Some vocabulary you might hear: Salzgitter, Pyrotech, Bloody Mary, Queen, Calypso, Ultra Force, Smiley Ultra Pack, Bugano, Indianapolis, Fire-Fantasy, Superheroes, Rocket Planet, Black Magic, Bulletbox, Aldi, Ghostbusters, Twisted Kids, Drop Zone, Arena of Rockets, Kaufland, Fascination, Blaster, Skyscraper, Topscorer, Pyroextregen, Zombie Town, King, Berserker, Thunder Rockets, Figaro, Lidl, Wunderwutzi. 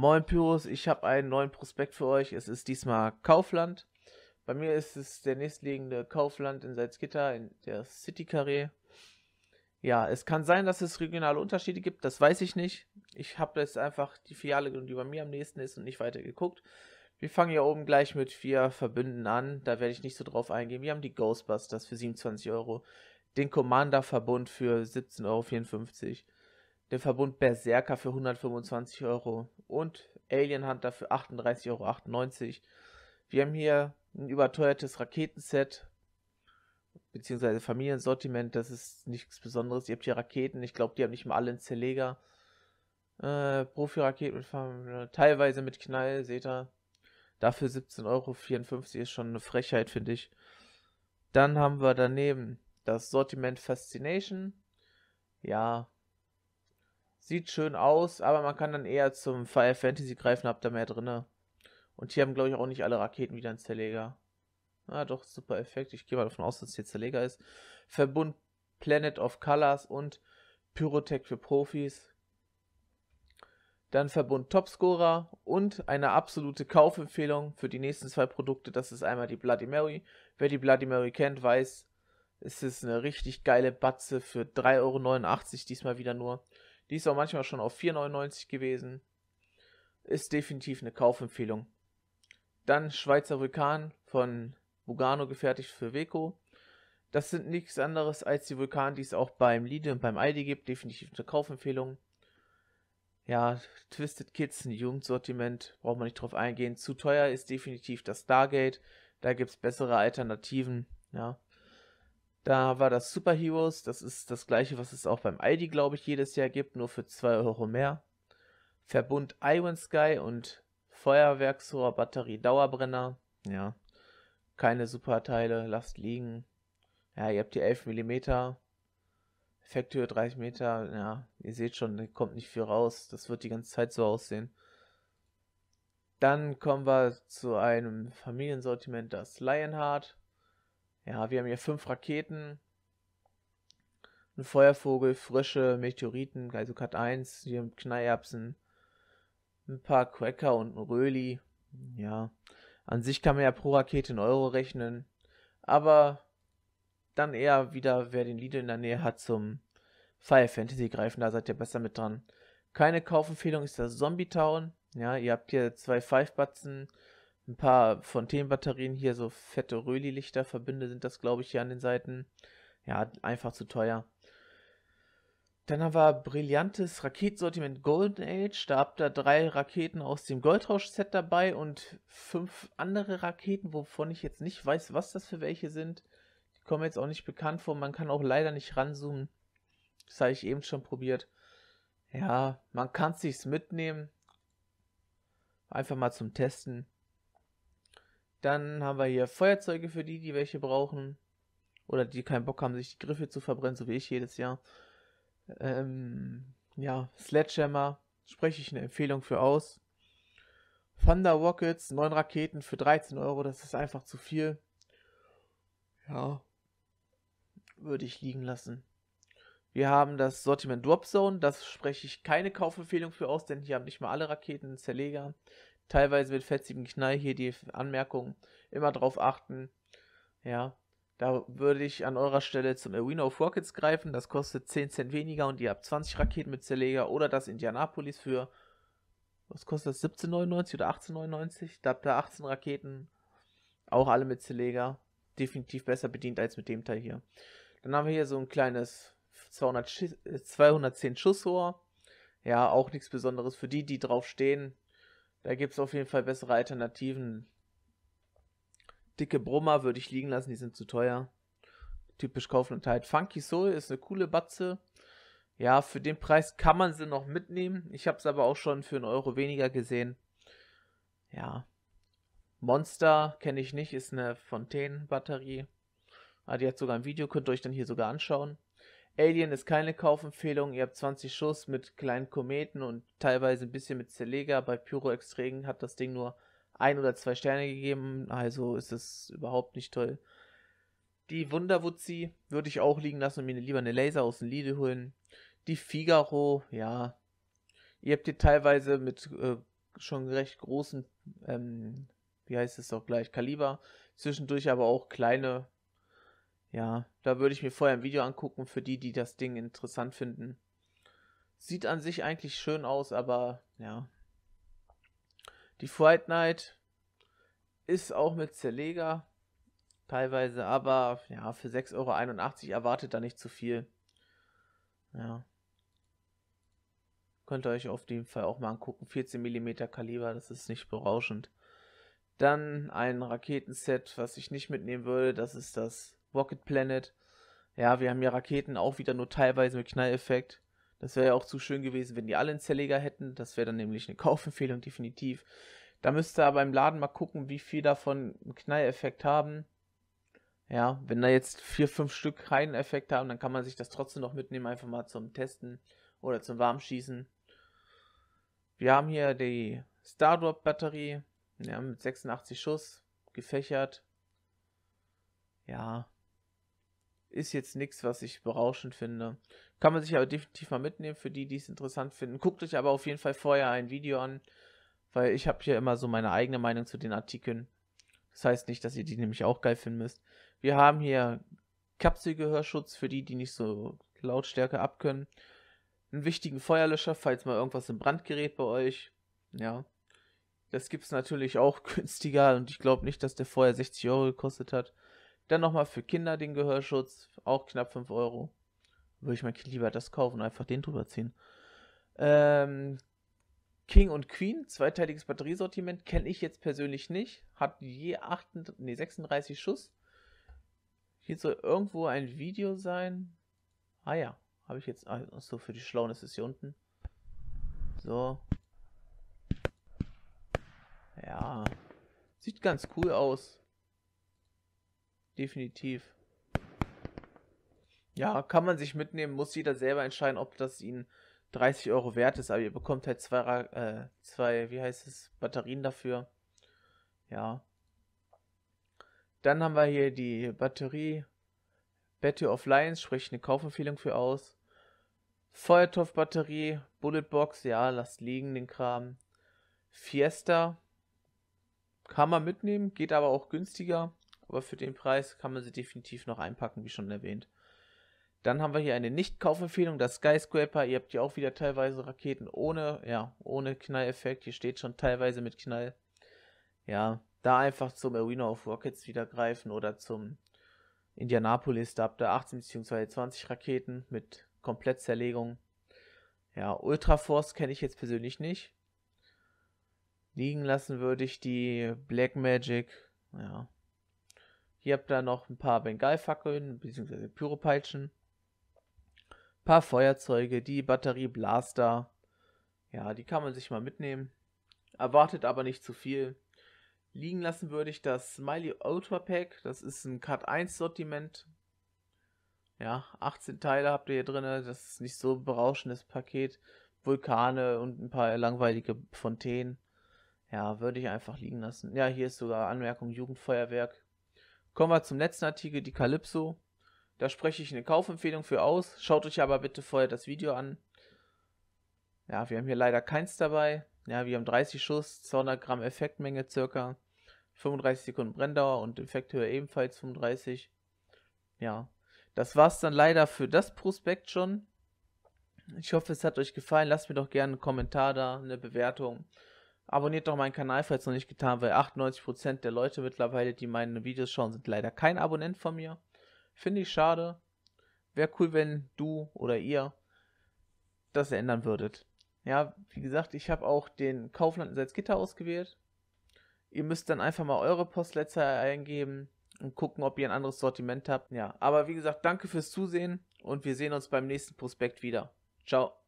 Moin Pyrus, ich habe einen neuen Prospekt für euch. Es ist diesmal Kaufland. Bei mir ist es der nächstliegende Kaufland in Salzgitter, in der City Carré. Ja, es kann sein, dass es regionale Unterschiede gibt, das weiß ich nicht. Ich habe jetzt einfach die Filiale genommen, die bei mir am nächsten ist und nicht weiter geguckt. Wir fangen hier oben gleich mit 4 Verbünden an, da werde ich nicht so drauf eingehen. Wir haben die Ghostbusters für 27 €, den Commander-Verbund für 17,54 €, den Verbund Berserker für 125 € und Alien Hunter für 38,98 €. Wir haben hier ein überteuertes Raketenset, beziehungsweise Familiensortiment, das ist nichts Besonderes. Ihr habt hier Raketen, ich glaube, die haben nicht mal alle einen Zerleger. Profi-Raketen, teilweise mit Knall, seht ihr. Dafür 17,54 € ist schon eine Frechheit, finde ich. Dann haben wir daneben das Sortiment Fascination. Ja, sieht schön aus, aber man kann dann eher zum Fire-Fantasy greifen, habt da mehr drin. Und hier haben, glaube ich, auch nicht alle Raketen wieder einen Zerleger. Ah, doch, super Effekt. Ich gehe mal davon aus, dass es jetzt der Leger ist. Verbund Planet of Colors und Pyrotech für Profis. Dann Verbund Topscorer und eine absolute Kaufempfehlung für die nächsten 2 Produkte. Das ist einmal die Bloody Mary. Wer die Bloody Mary kennt, weiß, es ist eine richtig geile Batze für 3,89 €, diesmal wieder nur. Die ist auch manchmal schon auf 4,99 € gewesen. Ist definitiv eine Kaufempfehlung. Dann Schweizer Vulkan von Bugano gefertigt für Weko. Das sind nichts anderes als die Vulkane, die es auch beim Lidl und beim Aldi gibt. Definitiv eine Kaufempfehlung. Ja, Twisted Kids, ein Jugendsortiment, braucht man nicht drauf eingehen. Zu teuer ist definitiv das Stargate. Da gibt es bessere Alternativen. Ja. Da war das Superheroes. Das ist das gleiche, was es auch beim Aldi, glaube ich, jedes Jahr gibt. Nur für 2 € mehr. Verbund Iron Sky und Feuerwerksrohr, Batterie, Dauerbrenner. Ja. Keine Superteile, lasst liegen. Ja, ihr habt die 11 mm, Effekthöhe 30 Meter. Ja, ihr seht schon, da kommt nicht viel raus. Das wird die ganze Zeit so aussehen. Dann kommen wir zu einem Familiensortiment, das Lionheart. Ja, wir haben hier 5 Raketen, ein Feuervogel, frische Meteoriten, also Cut 1, hier Knallerbsen, ein paar Cracker und ein Röli. Ja. An sich kann man ja pro Rakete in Euro rechnen, aber dann eher wieder, wer den Lidl in der Nähe hat, zum Fire Fantasy greifen, da seid ihr besser mit dran. Keine Kaufempfehlung ist das Zombie Town. Ja, ihr habt hier 2 5-Batzen, ein paar Fontänenbatterien, hier so fette Röli-Lichter, Verbünde sind das, glaube ich, hier an den Seiten. Ja, einfach zu teuer. Dann haben wir brillantes Raketensortiment Golden Age. Da habt ihr 3 Raketen aus dem Goldrausch-Set dabei und 5 andere Raketen, wovon ich jetzt nicht weiß, was das für welche sind. Die kommen jetzt auch nicht bekannt vor. Man kann auch leider nicht ranzoomen. Das habe ich eben schon probiert. Ja, man kann es sich mitnehmen. Einfach mal zum Testen. Dann haben wir hier Feuerzeuge für die, die welche brauchen. Oder die keinen Bock haben, sich die Griffe zu verbrennen, so wie ich jedes Jahr. Ja, Sledgehammer, spreche ich eine Empfehlung für aus. Thunder Rockets, 9 Raketen für 13 €, das ist einfach zu viel. Ja, würde ich liegen lassen. Wir haben das Sortiment Drop Zone, das spreche ich keine Kaufempfehlung für aus, denn hier haben nicht mal alle Raketen einen Zerleger. Teilweise mit fetzigem Knall, hier die Anmerkung, immer drauf achten. Ja. Da würde ich an eurer Stelle zum Arena of Rockets greifen. Das kostet 10 Cent weniger und ihr habt 20 Raketen mit Zerleger. Oder das Indianapolis für, was kostet das, 17,99 € oder 18,99 €? Da habt ihr 18 Raketen, auch alle mit Zerleger. Definitiv besser bedient als mit dem Teil hier. Dann haben wir hier so ein kleines 210 Schussrohr. Ja, auch nichts Besonderes für die, die drauf stehen. Da gibt es auf jeden Fall bessere Alternativen. Dicke Brummer würde ich liegen lassen, die sind zu teuer. Typisch Kaufland halt. Funky Soul ist eine coole Batze. Ja, für den Preis kann man sie noch mitnehmen. Ich habe es aber auch schon für 1 € weniger gesehen. Ja. Monster kenne ich nicht, ist eine Fontänenbatterie. Ah, die hat sogar ein Video, könnt ihr euch dann hier sogar anschauen. Alien ist keine Kaufempfehlung. Ihr habt 20 Schuss mit kleinen Kometen und teilweise ein bisschen mit Zerleger. Bei Pyroextregen hat das Ding nur 1 oder 2 Sterne gegeben, also ist es überhaupt nicht toll. Die Wunderwutzi würde ich auch liegen lassen und mir lieber eine Laser aus dem Lidl holen. Die Figaro, ja. Ihr habt hier teilweise mit schon recht großen, wie heißt es doch gleich, Kaliber, zwischendurch aber auch kleine, ja, da würde ich mir vorher ein Video angucken, für die, die das Ding interessant finden. Sieht an sich eigentlich schön aus, aber ja. Die Fright Night ist auch mit Zerleger teilweise, aber ja, für 6,81 Euro erwartet da nicht zu viel. Ja. Könnt ihr euch auf jeden Fall auch mal angucken. 14 mm Kaliber, das ist nicht berauschend. Dann ein Raketenset, was ich nicht mitnehmen würde, das ist das Rocket Planet. Ja, wir haben hier Raketen auch wieder nur teilweise mit Knalleffekt. Das wäre ja auch zu schön gewesen, wenn die alle einen Zerleger hätten. Das wäre dann nämlich eine Kaufempfehlung, definitiv. Da müsst ihr aber im Laden mal gucken, wie viel davon einen Knalleffekt haben. Ja, wenn da jetzt 4, 5 Stück keinen Effekt haben, dann kann man sich das trotzdem noch mitnehmen, einfach mal zum Testen oder zum Warmschießen. Wir haben hier die Stardrop-Batterie, ja, mit 86 Schuss, gefächert. Ja, ist jetzt nichts, was ich berauschend finde. Kann man sich aber definitiv mal mitnehmen, für die, die es interessant finden. Guckt euch aber auf jeden Fall vorher ein Video an, weil ich habe hier immer so meine eigene Meinung zu den Artikeln. Das heißt nicht, dass ihr die nämlich auch geil finden müsst. Wir haben hier Kapselgehörschutz für die, die nicht so Lautstärke abkönnen. Einen wichtigen Feuerlöscher, falls mal irgendwas in Brand gerät bei euch. Ja, das gibt es natürlich auch günstiger und ich glaube nicht, dass der vorher 60 Euro gekostet hat. Dann nochmal für Kinder den Gehörschutz, auch knapp 5 Euro. Würde ich mir lieber das kaufen und einfach den drüber ziehen. King und Queen, zweiteiliges Batteriesortiment, kenne ich jetzt persönlich nicht. Hat je 36 Schuss. Hier soll irgendwo ein Video sein. Ah ja, habe ich jetzt. Achso, für die Schlauen ist es hier unten. So. Ja. Sieht ganz cool aus. Definitiv. Ja, kann man sich mitnehmen, muss jeder selber entscheiden, ob das ihnen 30 Euro wert ist, aber ihr bekommt halt zwei, wie heißt es, Batterien dafür. Ja. Dann haben wir hier die Batterie Battle of Lions, sprich eine Kaufempfehlung für aus. Feuertopf-Batterie, Bulletbox, ja, lasst liegen den Kram. Fiesta kann man mitnehmen, geht aber auch günstiger, aber für den Preis kann man sie definitiv noch einpacken, wie schon erwähnt. Dann haben wir hier eine Nicht-Kaufempfehlung, das Skyscraper. Ihr habt hier auch wieder teilweise Raketen ohne, ja, ohne Knalleffekt. Hier steht schon teilweise mit Knall. Ja, da einfach zum Arena of Rockets wieder greifen oder zum Indianapolis. Da habt ihr 18 bzw. 20 Raketen mit Komplettzerlegung. Ja, Ultra Force kenne ich jetzt persönlich nicht. Liegen lassen würde ich die Black Magic. Ja. Hier habt ihr noch ein paar Bengalfackeln bzw. Pyropeitschen. Ein paar Feuerzeuge, die Batterie Blaster, ja, die kann man sich mal mitnehmen, erwartet aber nicht zu viel. Liegen lassen würde ich das Smiley Ultra Pack, das ist ein Cut 1 Sortiment, ja, 18 Teile habt ihr hier drin, das ist nicht so ein berauschendes Paket, Vulkane und ein paar langweilige Fontänen, ja, würde ich einfach liegen lassen. Ja, hier ist sogar Anmerkung Jugendfeuerwerk. Kommen wir zum letzten Artikel, die Calypso. Da spreche ich eine Kaufempfehlung für aus. Schaut euch aber bitte vorher das Video an. Ja, wir haben hier leider keins dabei. Ja, wir haben 30 Schuss, 200 Gramm Effektmenge circa, 35 Sekunden Brenndauer und Effekthöhe ebenfalls 35. Ja, das war's dann leider für das Prospekt schon. Ich hoffe, es hat euch gefallen. Lasst mir doch gerne einen Kommentar da, eine Bewertung. Abonniert doch meinen Kanal, falls noch nicht getan, weil 98% der Leute mittlerweile, die meine Videos schauen, sind leider kein Abonnent von mir. Finde ich schade. Wäre cool, wenn du oder ihr das ändern würdet. Ja, wie gesagt, ich habe auch den Kaufland in Salzgitter ausgewählt. Ihr müsst dann einfach mal eure Postleitzahl eingeben und gucken, ob ihr ein anderes Sortiment habt. Ja, aber wie gesagt, danke fürs Zusehen und wir sehen uns beim nächsten Prospekt wieder. Ciao.